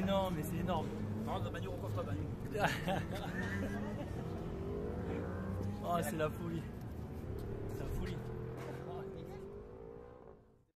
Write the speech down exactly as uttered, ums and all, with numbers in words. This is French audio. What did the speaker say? Mais non, mais c'est énorme. Par contre, la manière où on coffre à Manu. Oh, c'est la folie.